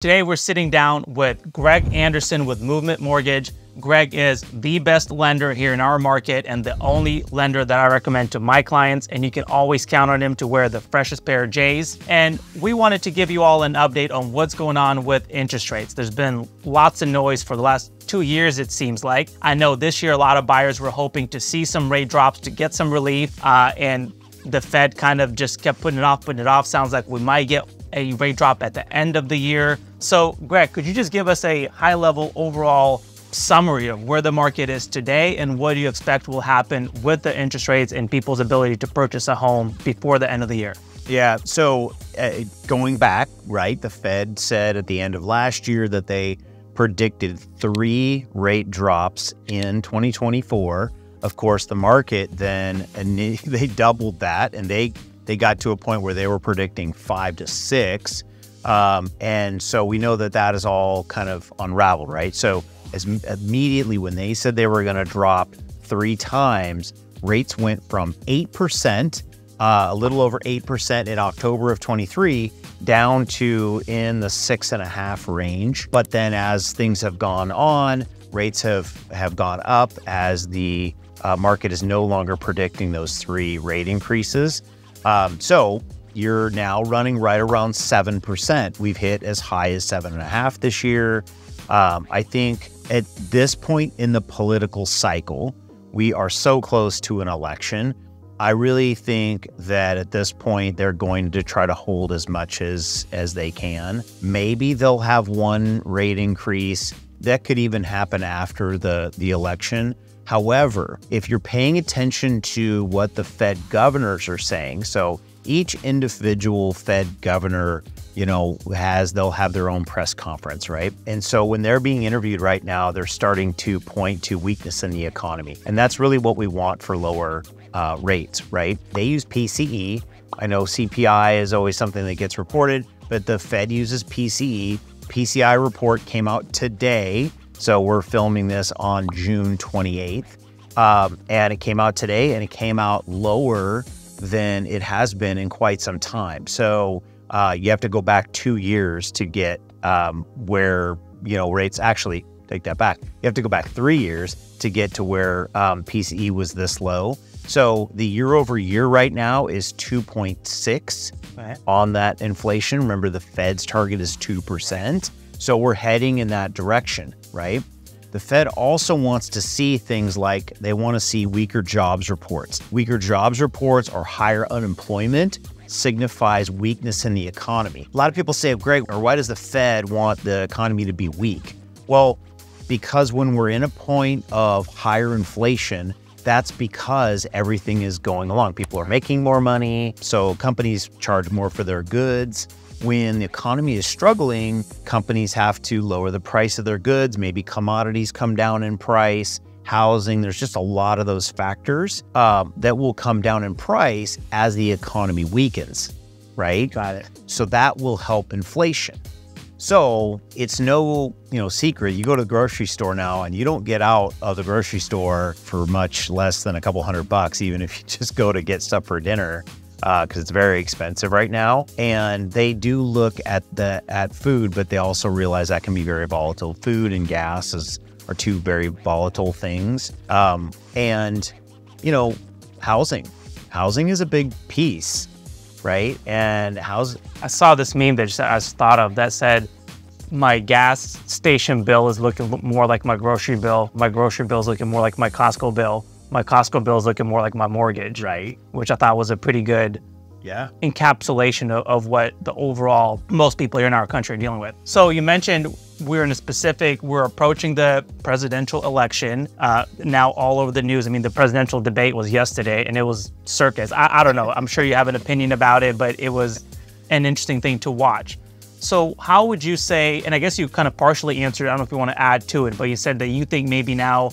Today we're sitting down with Greg Anderson with Movement Mortgage. Greg is the best lender here in our market and the only lender that I recommend to my clients, and you can always count on him to wear the freshest pair of J's. And we wanted to give you all an update on what's going on with interest rates. There's been lots of noise for the last 2 years, it seems like. I know this year a lot of buyers were hoping to see some rate drops to get some relief, and the Fed kind of just kept putting it off. Sounds like we might get a rate drop at the end of the year. So Greg, could you just give us a high level overall summary of where the market is today and what do you expect will happen with the interest rates and people's ability to purchase a home before the end of the year? Yeah, so going back, right, the Fed said at the end of last year that they predicted 3 rate drops in 2024. Of course, the market then, and they doubled that, and they got to a point where they were predicting 5 to 6. And so we know that that is all kind of unraveled, right? So as immediately when they said they were going to drop 3 times, rates went from 8%, a little over 8% in October of 23, down to in the 6.5 range. But then as things have gone on, rates have gone up as the market is no longer predicting those 3 rate increases. So you're now running right around 7%. We've hit as high as 7.5 this year. I think at this point in the political cycle, we are so close to an election. I really think that at this point, they're going to try to hold as much as they can. Maybe they'll have 1 rate increase. That could even happen after the election. However, if you're paying attention to what the Fed governors are saying, so each individual Fed governor, you know, they'll have their own press conference, right? And so when they're being interviewed right now, they're starting to point to weakness in the economy. And that's really what we want for lower rates, right? They use PCE. I know CPI is always something that gets reported, but the Fed uses PCE. PCI report came out today, so we're filming this on June 28th. And it came out today, and it came out lower than it has been in quite some time. So you have to go back 2 years to get where, you know, rates actually, take that back. You have to go back 3 years to get to where PCE was this low. So the year over year right now is 2.6 on that inflation. Remember, the Fed's target is 2%. So we're heading in that direction, right? The Fed also wants to see things like they want to see weaker jobs reports. Weaker jobs reports or higher unemployment signifies weakness in the economy. A lot of people say, Greg, or why does the Fed want the economy to be weak? Well, because when we're in a point of higher inflation, that's because everything is going along. People are making more money, so companies charge more for their goods. When the economy is struggling, companies have to lower the price of their goods. Maybe commodities come down in price, housing. There's just a lot of those factors that will come down in price as the economy weakens, right? Got it. So that will help inflation. So it's no, you know, secret. You go to the grocery store now and you don't get out of the grocery store for much less than a couple $100 bucks, even if you just go to get stuff for dinner, because it's very expensive right now. And they do look at food, but they also realize that can be very volatile. Food and gas are 2 very volatile things. And, you know, housing is a big piece, right? And I saw this meme that just, I just thought of, that said, my gas station bill is looking more like my grocery bill. My grocery bill is looking more like my Costco bill. My Costco bill is looking more like my mortgage. Right. Which I thought was a pretty good encapsulation of what the overall most people here in our country are dealing with. So you mentioned we're approaching the presidential election, now all over the news. I mean, the presidential debate was yesterday and it was circus. I don't know, I'm sure you have an opinion about it, but it was an interesting thing to watch. So how would you say, and I guess you kind of partially answered, I don't know if you want to add to it, but you said that you think maybe now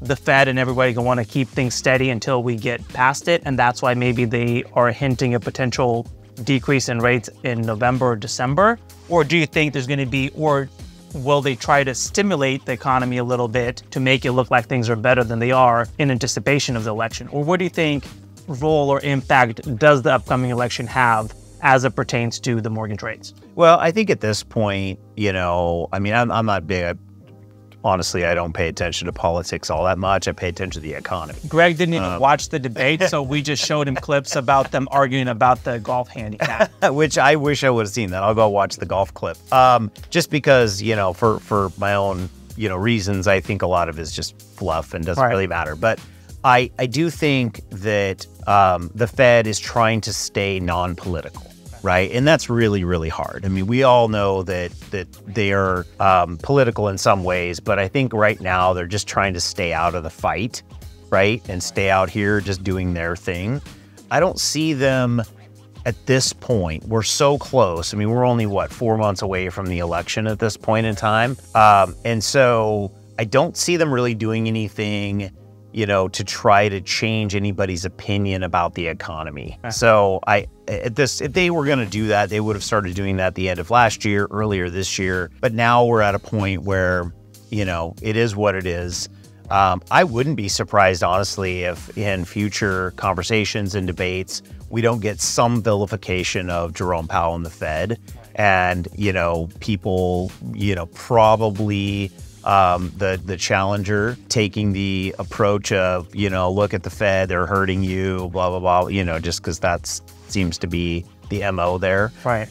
the Fed and everybody can want to keep things steady until we get past it. And that's why maybe they are hinting at potential decrease in rates in November or December. Or do you think there's going to be, or will they try to stimulate the economy a little bit to make it look like things are better than they are in anticipation of the election? Or what do you think role or impact does the upcoming election have as it pertains to the mortgage rates? Well, I think at this point, you know, I mean, I'm not big. Honestly, I don't pay attention to politics all that much. I pay attention to the economy. Greg didn't even watch the debate, so we just showed him clips about them arguing about the golf handicap. Which I wish I would have seen that. I'll go watch the golf clip. Just because, you know, for my own, you know, reasons, I think a lot of it is just fluff and doesn't really matter. But I do think that the Fed is trying to stay non-political. Right, and that's really, really hard. I mean, we all know that they are political in some ways, but I think right now they're just trying to stay out of the fight, right, and stay out here just doing their thing. I don't see them at this point. We're so close. I mean, we're only, what, 4 months away from the election at this point in time, and so I don't see them really doing anything, you know, to try to change anybody's opinion about the economy. So if they were gonna do that, they would have started doing that at the end of last year, earlier this year. But now we're at a point where, you know, it is what it is. I wouldn't be surprised, honestly, if in future conversations and debates, we don't get some vilification of Jerome Powell and the Fed. And, you know, people, you know, probably the challenger taking the approach of, you know, look at the Fed, they're hurting you, blah, blah, blah, you know, just because that seems to be the MO there. Right.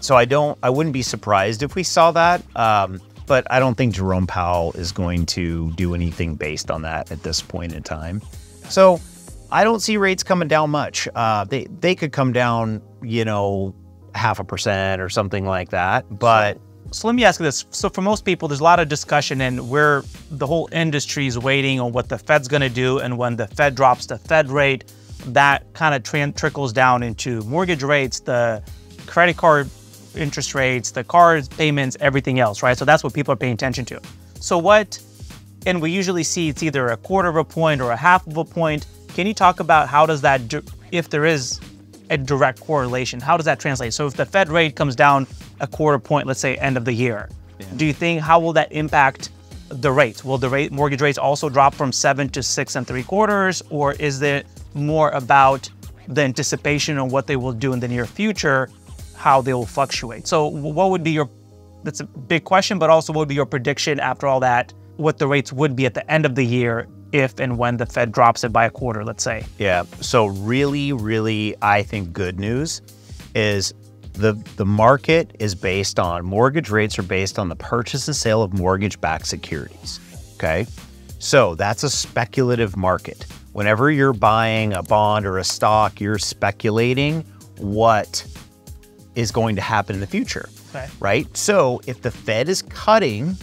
So I wouldn't be surprised if we saw that, but I don't think Jerome Powell is going to do anything based on that at this point in time. So I don't see rates coming down much. They could come down, you know, 0.5% or something like that, but... So let me ask you this. So for most people, there's a lot of discussion and the whole industry is waiting on what the Fed's going to do. And when the Fed drops the Fed rate, that kind of trickles down into mortgage rates, the credit card interest rates, the car payments, everything else, right? So that's what people are paying attention to. So and we usually see it's either 1/4 of a point or 1/2 of a point. Can you talk about how does that, if there is a direct correlation, how does that translate? So if the Fed rate comes down 1/4 point, let's say end of the year, do you think, how will that impact the rates? Will the mortgage rates also drop from 7 to 6 3/4? Or is it more about the anticipation on what they will do in the near future, how they will fluctuate? So what would be your, that's a big question, but also what would be your prediction after all that, what the rates would be at the end of the year if and when the Fed drops it by 1/4, let's say? Yeah, so really, really, I think good news is the market is based on, mortgage rates are based on the purchase and sale of mortgage-backed securities, okay? So that's a speculative market. Whenever you're buying a bond or a stock, you're speculating what is going to happen in the future, right? So if the Fed is cutting,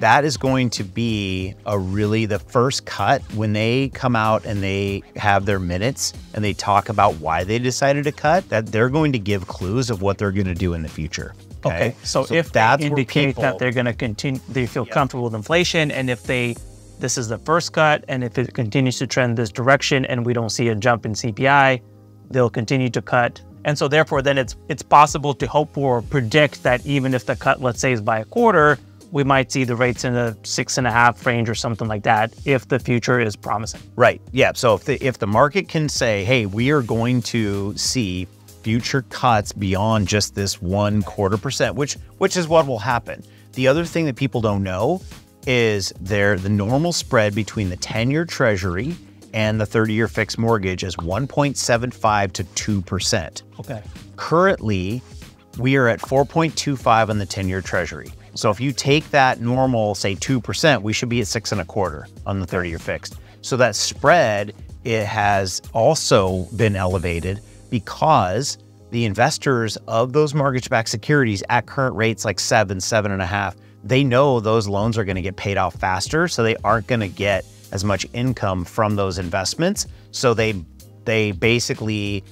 that is going to be the first cut when they come out and they have their minutes and they talk about why they decided to cut, that they're going to give clues of what they're going to do in the future. Okay. So if that indicates that they're going to continue, they feel comfortable with inflation, and if this is the first cut, and if it continues to trend this direction and we don't see a jump in CPI, they'll continue to cut. And so therefore then it's possible to hope for or predict that even if the cut, let's say, is by 1/4, we might see the rates in the 6.5 range or something like that if the future is promising. Right, yeah, so if the market can say, hey, we are going to see future cuts beyond just this 1/4%, which is what will happen. The other thing that people don't know is the normal spread between the 10-year treasury and the 30-year fixed mortgage is 1.75 to 2%. Okay. Currently, we are at 4.25 on the 10-year treasury. So if you take that normal, say 2%, we should be at 6.25 on the 30-year fixed. So that spread, it has also been elevated because the investors of those mortgage-backed securities at current rates, like 7, 7.5, they know those loans are gonna get paid off faster, so they aren't gonna get as much income from those investments. So they basically,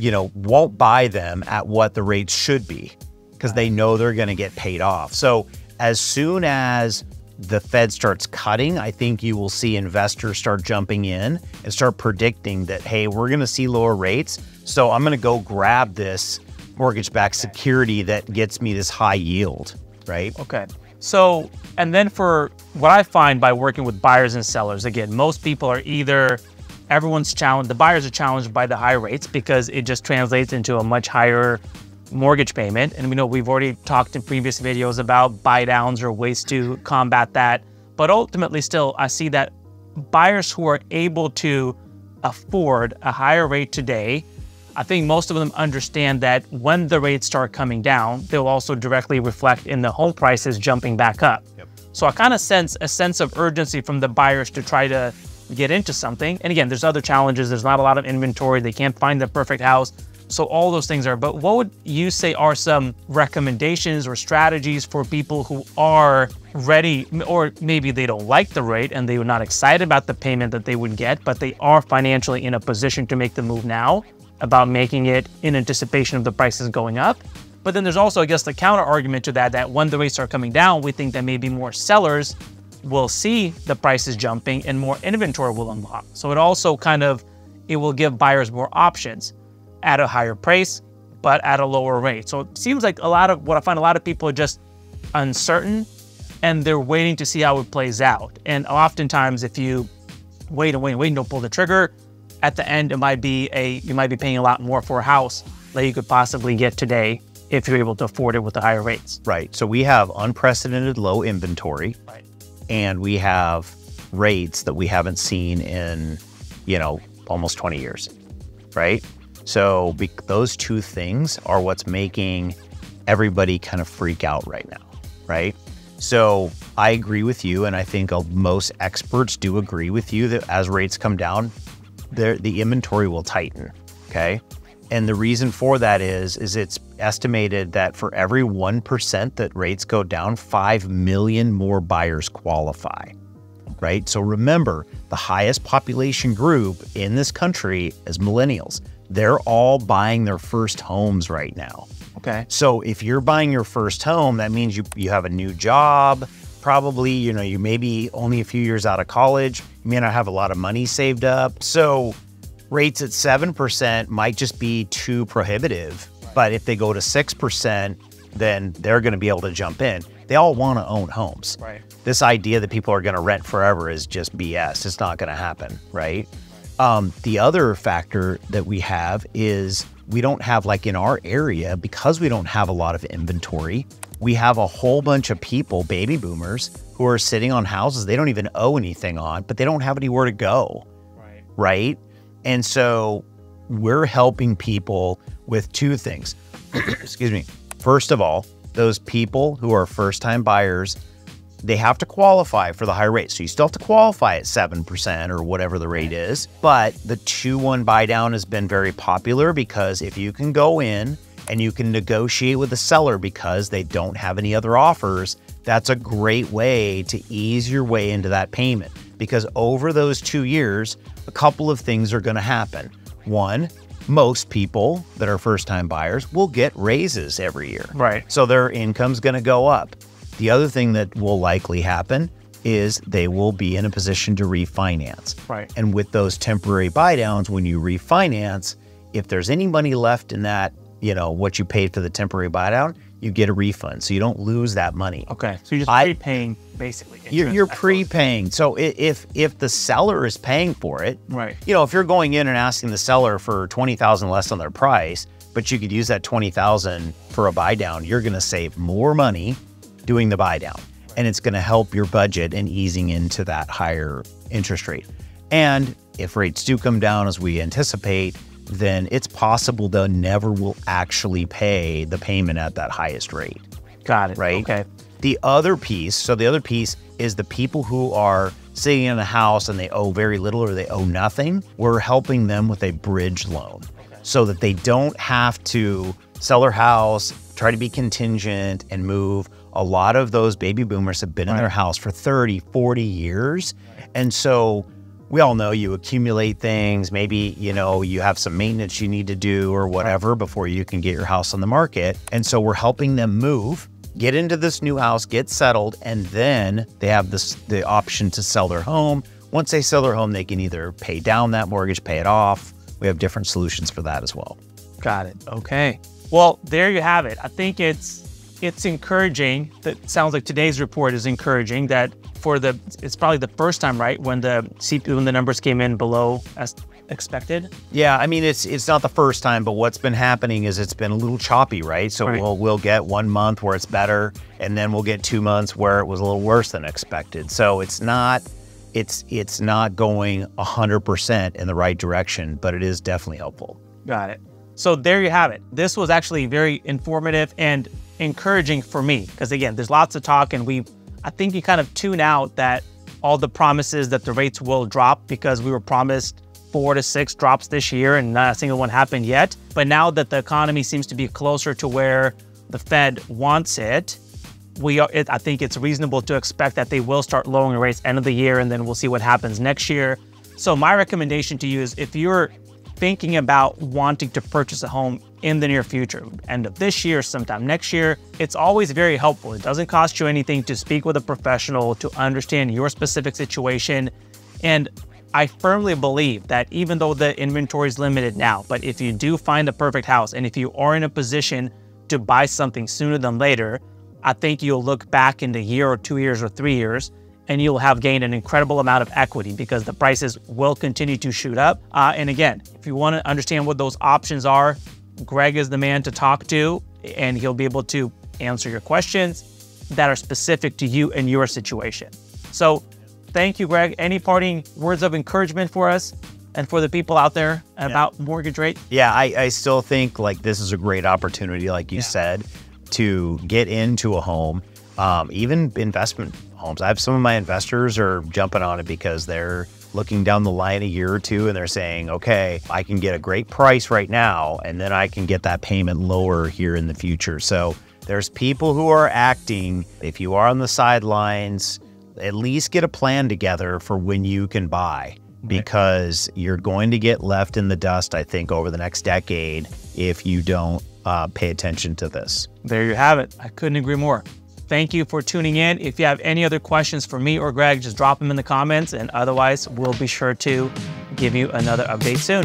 you know, won't buy them at what the rates should be, because they know they're going to get paid off. So as soon as the Fed starts cutting, I think you will see investors start jumping in and start predicting that, hey, we're going to see lower rates, so I'm going to go grab this mortgage-backed security that gets me this high yield, right? Okay. So, and then for what I find by working with buyers and sellers, again, most people are either everyone's challenged, the buyers are challenged by the high rates because it just translates into a much higher mortgage payment. And we know we've already talked in previous videos about buy downs or ways to combat that. But ultimately still, I see that buyers who are able to afford a higher rate today, I think most of them understand that when the rates start coming down, they'll also directly reflect in the home prices jumping back up. Yep. So I kind of sense a sense of urgency from the buyers to try to get into something. And again, there's other challenges. There's not a lot of inventory. They can't find the perfect house. So all those things are, but what would you say are some recommendations or strategies for people who are ready, or maybe they don't like the rate and they were not excited about the payment that they would get, but they are financially in a position to make the move now, about making it in anticipation of the prices going up? But then there's also, I guess, the counter argument to that, that when the rates are coming down, we think that maybe more sellers will see the prices jumping and more inventory will unlock. So it also kind of, it will give buyers more options at a higher price, but at a lower rate. So it seems like a lot of what I find, a lot of people are just uncertain and they're waiting to see how it plays out. And oftentimes if you wait and wait and wait and don't pull the trigger, at the end, it might be you might be paying a lot more for a house that you could possibly get today if you're able to afford it with the higher rates. Right, so we have unprecedented low inventory, right, and we have rates that we haven't seen in, you know, almost 20 years, right? So those two things are what's making everybody kind of freak out right now, right? So I agree with you, and I think most experts do agree with you that as rates come down, the inventory will tighten, okay? And the reason for that is it's estimated that for every 1% that rates go down, 5 million more buyers qualify, right? So remember, the highest population group in this country is millennials. They're all buying their first homes right now. Okay. So if you're buying your first home, that means you have a new job, probably, you know, you may be only a few years out of college, you may not have a lot of money saved up. So rates at 7% might just be too prohibitive, right? But if they go to 6%, then they're going to be able to jump in. They all want to own homes. Right. This idea that people are going to rent forever is just BS. It's not going to happen, right? The other factor that we have is we don't have, like in our area, because we don't have a lot of inventory, we have a whole bunch of people, baby boomers, who are sitting on houses they don't even owe anything on, but they don't have anywhere to go, right? And so we're helping people with two things. Excuse me. First of all, those people who are first-time buyers, they have to qualify for the high rate. So you still have to qualify at 7% or whatever the rate is, but the 2-1 buy down has been very popular because if you can go in and you can negotiate with the seller because they don't have any other offers, that's a great way to ease your way into that payment. Because over those 2 years, a couple of things are gonna happen. One, most people that are first-time buyers will get raises every year. Right. So their income's gonna go up. The other thing that will likely happen is they will be in a position to refinance. Right. And with those temporary buy downs, when you refinance, if there's any money left in that, you know, what you paid for the temporary buy down, you get a refund. So you don't lose that money. Okay. So you're just prepaying basically. You're prepaying. So if the seller is paying for it, right, you know, if you're going in and asking the seller for $20,000 less on their price, but you could use that $20,000 for a buy down, you're going to save more money doing the buy down. Right. And it's going to help your budget and easing into that higher interest rate. And if rates do come down as we anticipate, then it's possible they'll never will actually pay the payment at that highest rate. Got it. Right? Okay. The other piece, so the other piece is the people who are sitting in a house and they owe very little or they owe nothing, we're helping them with a bridge loan. Okay. So that they don't have to sell their house, try to be contingent and move. A lot of those baby boomers have been in their house for 30, 40 years. And so we all know you accumulate things. Maybe, you know, you have some maintenance you need to do or whatever before you can get your house on the market. And so we're helping them move, get into this new house, get settled, and then they have the option to sell their home. Once they sell their home, they can either pay down that mortgage, pay it off. We have different solutions for that as well. Got it. Okay. Well, there you have it. I think it's it's encouraging. That sounds like today's report is encouraging. That for the it's probably the first time, right, when the numbers came in below as expected. Yeah, I mean it's not the first time, but what's been happening is it's been a little choppy, right? So we'll get 1 month where it's better, and then we'll get 2 months where it was a little worse than expected. So it's not going 100% in the right direction, but it is definitely helpful. Got it. So there you have it. This was actually very informative and encouraging for me, because again, there's lots of talk and I think you kind of tune out that all the promises that the rates will drop, because we were promised 4 to 6 drops this year and not a single one happened yet. But now that the economy seems to be closer to where the Fed wants it, I think it's reasonable to expect that they will start lowering rates end of the year, and then we'll see what happens next year. So my recommendation to you is, if you're thinking about wanting to purchase a home in the near future, end of this year, sometime next year, it's always very helpful. It doesn't cost you anything to speak with a professional to understand your specific situation. And I firmly believe that even though the inventory is limited now, but if you do find the perfect house, and if you are in a position to buy something sooner than later, I think you'll look back in a year or 2 years or 3 years, and you'll have gained an incredible amount of equity, because the prices will continue to shoot up. And again, if you want to understand what those options are, Greg is the man to talk to, and he'll be able to answer your questions that are specific to you and your situation. So thank you, Greg. Any parting words of encouragement for us and for the people out there about mortgage rate? Yeah, I still think like this is a great opportunity, like you said, to get into a home, even investment homes. I have some of my investors are jumping on it because they're looking down the line a year or two and they're saying, okay, I can get a great price right now, and then I can get that payment lower here in the future. So there's people who are acting. If you are on the sidelines, at least get a plan together for when you can buy, because you're going to get left in the dust, I think, over the next decade if you don't pay attention to this. There you have it. I couldn't agree more. Thank you for tuning in. If you have any other questions for me or Greg, just drop them in the comments, and otherwise we'll be sure to give you another update soon.